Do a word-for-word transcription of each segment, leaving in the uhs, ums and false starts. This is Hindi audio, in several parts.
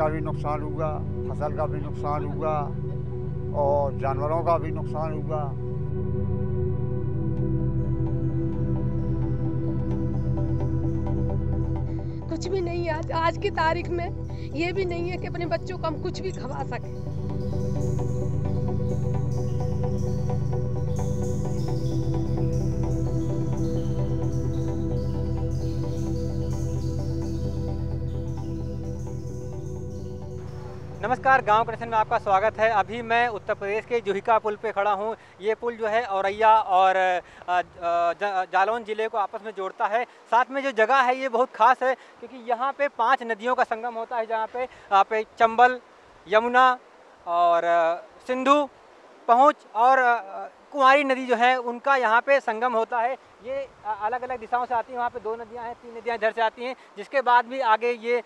का भी नुकसान हुआ, फसल का भी नुकसान हुआ और जानवरों का भी नुकसान हुआ। कुछ भी नहीं है आज आज की तारीख में, ये भी नहीं है कि अपने बच्चों को हम कुछ भी खवा सकें। नमस्कार, गांव कनेक्शन में आपका स्वागत है। अभी मैं उत्तर प्रदेश के जुहिका पुल पे खड़ा हूं। ये पुल जो है औरैया और जालौन ज़िले को आपस में जोड़ता है। साथ में जो जगह है ये बहुत खास है क्योंकि यहां पे पांच नदियों का संगम होता है, जहां पे यहाँ पे चंबल, यमुना और सिंधु, पहुंच और कुमारी नदी जो है उनका यहाँ पे संगम होता है। ये अलग अलग दिशाओं से आती हैं, वहाँ पे दो नदियाँ हैं, तीन नदियाँ इधर से आती हैं, जिसके बाद भी आगे ये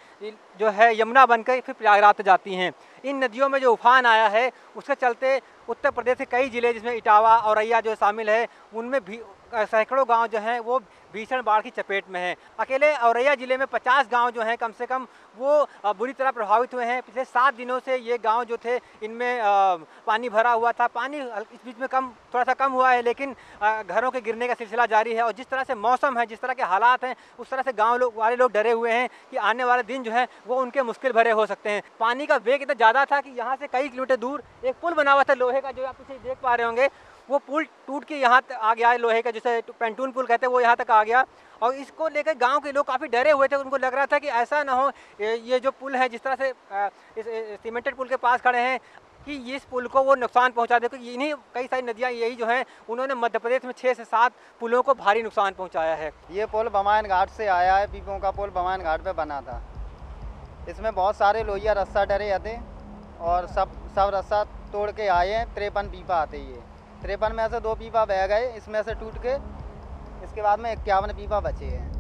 जो है यमुना बनकर फिर प्रयागराज तक जाती हैं। इन नदियों में जो उफान आया है उसके चलते उत्तर प्रदेश के कई ज़िले जिसमें इटावा, औरैया जो शामिल है, उनमें भी सैकड़ों गांव जो हैं वो भीषण बाढ़ की चपेट में हैं। अकेले औरैया ज़िले में पचास गांव जो हैं कम से कम वो बुरी तरह प्रभावित हुए हैं। पिछले सात दिनों से ये गांव जो थे इनमें पानी भरा हुआ था। पानी इस बीच में कम थोड़ा सा कम हुआ है लेकिन घरों के गिरने का सिलसिला जारी है। और जिस तरह से मौसम है, जिस तरह के हालात हैं, उस तरह से गाँव लोग वाले लोग डरे हुए हैं कि आने वाले दिन जो है वो उनके मुश्किल भरे हो सकते हैं। पानी का वेग इतना ज़्यादा था कि यहाँ से कई किलोमीटर दूर एक पुल बना हुआ था लोहे का, जो आप पीछे देख पा रहे होंगे। वो पुल टूट के यहाँ आ गया है, लोहे का जैसे पेंटून पुल कहते हैं वो यहाँ तक आ गया। और इसको लेकर गांव के लोग काफ़ी डरे हुए थे। उनको लग रहा था कि ऐसा ना हो ये जो पुल है, जिस तरह से सीमेंटेड पुल के पास खड़े हैं, कि इस पुल को वो नुकसान पहुंचा दे। क्योंकि इन्हीं कई सारी नदियाँ यही जो हैं उन्होंने मध्य प्रदेश में छः से सात पुलों को भारी नुकसान पहुँचाया है। ये पुल बमायन घाट से आया है। पीपों का पुल बमायन घाट पर बना था। इसमें बहुत सारे लोहिया रस्सा डरे थे और सब सब रस्सा तोड़ के आए हैं। तिरपन पीपा आते ही तिरपन में से दो पीपा बह गए, इसमें से टूट के इसके बाद में इक्यावन पीपा बचे हैं।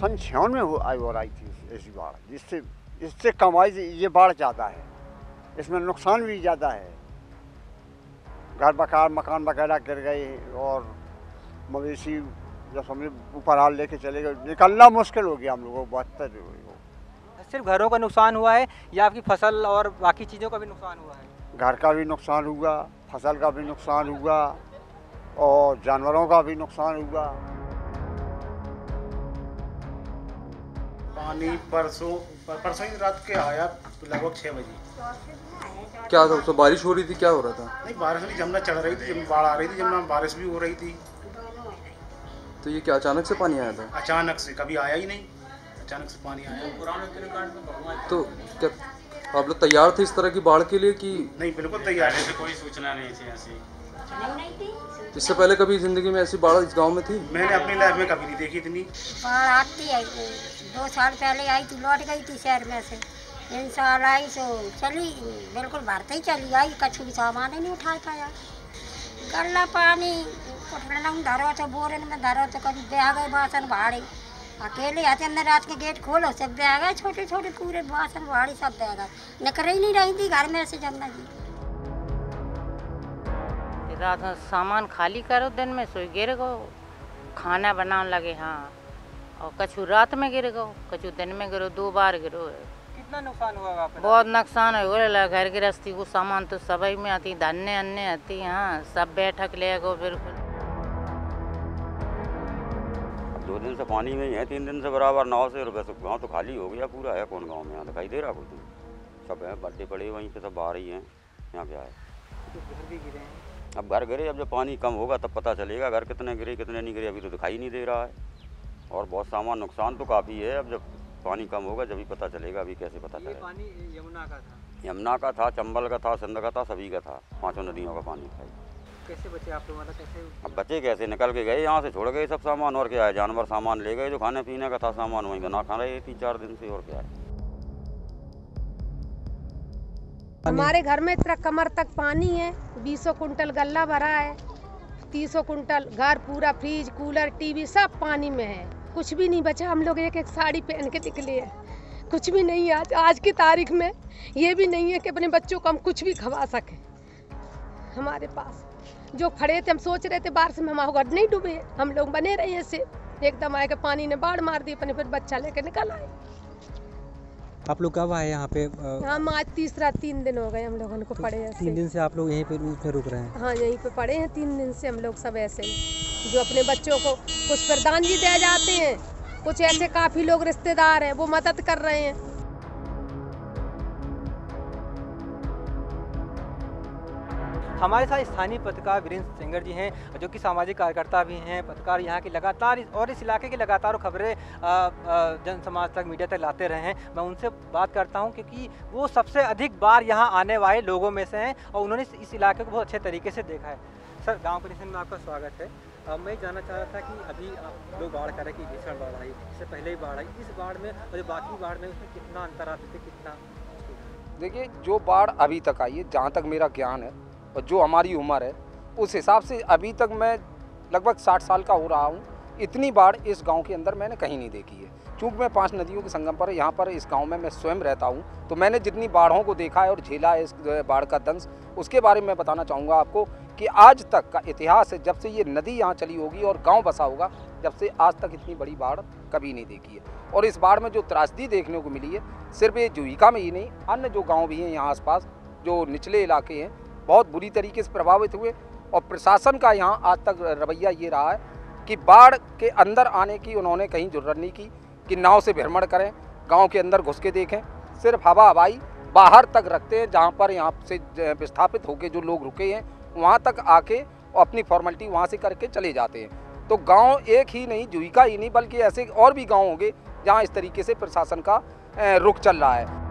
सन छियावन में वो आई और आई थी ऐसी बाढ़, जिससे इससे कम आई। ये बाढ़ ज़्यादा है, इसमें नुकसान भी ज़्यादा है। घर बकार मकान वगैरह गिर गए और मवेशी जब हमने ऊपर हाल लेके चले गए, निकलना मुश्किल हो गया हम लोगों को। बदतर सिर्फ घरों का नुकसान हुआ है या आपकी फसल और बाकी चीज़ों का भी नुकसान हुआ है? घर का भी नुकसान हुआ, फसल का भी नुकसान हुआ और जानवरों का भी नुकसान हुआ। पानी परसों परसों ही रात के आया लगभग छः बजे। क्या था? तो बारिश हो रही थी? क्या हो रहा था? नहीं, बारिश नहीं, जमुना चढ़ रही थी, बाढ़ आ रही थी, जमुना बारिश भी हो रही थी। तो ये क्या अचानक से पानी आया था? अचानक से, कभी आया ही नहीं, अचानक से पानी आया। तो क्या आप लोग तैयार थे इस तरह की बाढ़ के लिए कि नहीं? बिल्कुल तैयार थे, कोई सूचना नहीं थी ऐसी। इससे पहले कभी जिंदगी में ऐसी बाढ़ इस गांव में थी? मैंने अपनी लाइफ में कभी नहीं देखी इतनी बाढ़। आती है दो साल पहले आई थी, लौट गई थी शहर में से। इन साल आई तो चली, बिल्कुल भारत ही चली आई। कुछ भी सामान ही नहीं उठा पाया। गला पानी धरो तो बोरन में धरो तो कभी ब्याह गए बासन भाड़े। अकेले आते ने रात के गेट खोलो सब बह गए, छोटे छोटे पूरे बासन वाड़ी सब बह गए। निकल ही नहीं रही थी घर में से जमुना जी। रात में सामान खाली करो, दिन में सोई गिर गो, खाना बनाने लगे। हाँ, और कछु रात में गिर गो, कछु दिन में गिरो, दो बार गिरो। कितना नुकसान हुआ आपका? बहुत नुकसान हो। घर गृहस्थी को सामान तो सभी में आती, धन्य अन्य आती। हाँ, सब बैठक ले गो। बिल्कुल दो दिन से पानी में ही है, तीन दिन से बराबर नाव से। और वैसे गाँव तो खाली हो गया पूरा है, कौन गांव में यहाँ दिखाई दे रहा कुछ नहीं। सब है बड्डे पड़े वहीं पे, सब बाहर ही हैं। यहाँ क्या है, तो घर भी गिरे हैं। अब घर गिरे, अब जब पानी कम होगा तब पता चलेगा घर कितने गिरे कितने नहीं गिरे। अभी तो दिखाई नहीं दे रहा है। और बहुत सामान नुकसान तो काफ़ी है। अब जब पानी कम होगा जब ही पता चलेगा। अभी कैसे पता चलेगा? पानी यमुना का था, यमुना का था, चंबल का था, सिंध का था, सभी का था। पाँचों नदियों का पानी था। कैसे बचे आप लोग? मतलब कैसे अब बचे? कैसे निकल के गए यहाँ से, छोड़ गए सब सामान। और क्या है, जानवर सामान ले गए, जो खाने पीने का था सामान वहीं बना खा रहे तीन चार दिन से। और क्या है, हमारे घर में इतना कमर तक पानी है। बीसों कुंटल गल्ला भरा है, तीसों कुंटल। घर पूरा फ्रिज, कूलर, टीवी सब पानी में है। कुछ भी नहीं बचा। हम लोग एक एक साड़ी पहन के निकले हैं। कुछ भी नहीं है आज आज की तारीख में। ये भी नहीं है कि अपने बच्चों को हम कुछ भी खवा सकें। हमारे पास जो खड़े थे, हम सोच रहे थे बारिश में हम होगा नहीं डूबे, हम लोग बने रहे ऐसे, एकदम आए के पानी ने बाढ़ मार दी अपने, फिर बच्चा लेकर निकल आए। आप लोग कब आए यहाँ पे? हम आज तीसरा तीन दिन हो गए हम लोगों को पड़े ऐसे। तीन दिन से आप लोग यहीं पे रुक रहे हैं? हाँ, यहीं पे पड़े हैं तीन दिन से हम लोग सब ऐसे ही। जो अपने बच्चों को कुछ प्रदान भी दिए जाते हैं, कुछ ऐसे काफी लोग रिश्तेदार हैं वो मदद कर रहे हैं। हमारे साथ स्थानीय पत्रकार वीरेंद्र सिंह जी हैं, जो कि सामाजिक कार्यकर्ता भी हैं, पत्रकार यहाँ की लगातार और इस इलाके की लगातार खबरें जन समाज तक, मीडिया तक लाते रहे हैं। मैं उनसे बात करता हूँ क्योंकि वो सबसे अधिक बार यहाँ आने वाले लोगों में से हैं और उन्होंने इस इलाके को बहुत अच्छे तरीके से देखा है। सर, गाँव कनेक्शन में आपका स्वागत है। अब मैं जानना चाह रहा था कि अभी आप लोग बाढ़ करें कि भीषण बाढ़ आई, इससे पहले ही बाढ़ आई, इस बाढ़ में और बाकी बाढ़ में उसमें कितना अंतर आते थे, कितना? देखिए, जो बाढ़ अभी तक आई है, जहाँ तक मेरा ज्ञान है और जो हमारी उम्र है उस हिसाब से, अभी तक मैं लगभग साठ साल का हो रहा हूँ, इतनी बाढ़ इस गांव के अंदर मैंने कहीं नहीं देखी है। चूँकि मैं पांच नदियों के संगम पर यहाँ पर इस गांव में मैं स्वयं रहता हूँ, तो मैंने जितनी बाढ़ों को देखा है और झेला है इस बाढ़ का दंश, उसके बारे में बताना चाहूँगा आपको कि आज तक का इतिहास है, जब से ये नदी यहाँ चली होगी और गाँव बसा होगा, जब से आज तक इतनी बड़ी बाढ़ कभी नहीं देखी है। और इस बाढ़ में जो त्रासदी देखने को मिली है, सिर्फ ये जुहिका में ही नहीं, अन्य जो गाँव भी हैं यहाँ आसपास, जो निचले इलाके हैं, बहुत बुरी तरीके से प्रभावित हुए। और प्रशासन का यहाँ आज तक रवैया ये रहा है कि बाढ़ के अंदर आने की उन्होंने कहीं जरूरत नहीं की कि नाव से भ्रमण करें, गांव के अंदर घुस के देखें, सिर्फ हवा हवाई बाहर तक रखते हैं, जहाँ पर यहाँ से विस्थापित होकर जो लोग रुके हैं वहाँ तक आके और अपनी फॉर्मेलिटी वहाँ से करके चले जाते हैं। तो गाँव एक ही नहीं, जुहिका ही नहीं, बल्कि ऐसे और भी गाँव होंगे जहाँ इस तरीके से प्रशासन का रुख चल रहा है।